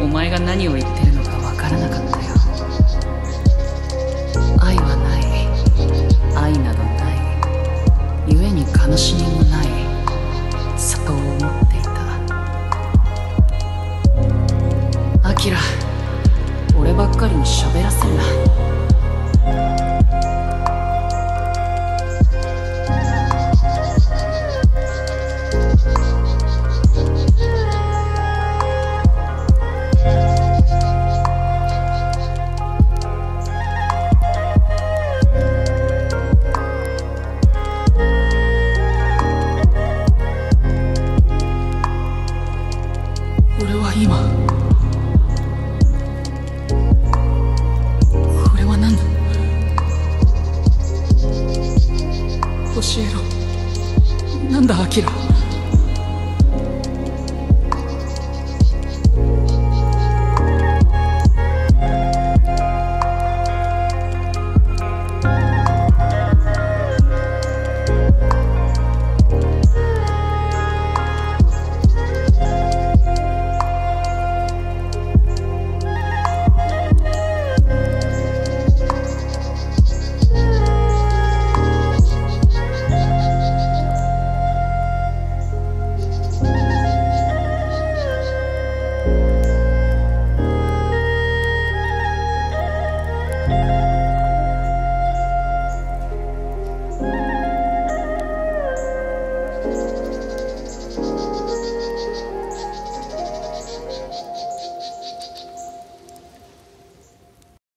お前が何を言ってるのか分からなかったよ。愛はない、愛などない、故に悲しみもない、そう思っていた。アキラ、俺ばっかりに喋らせるな。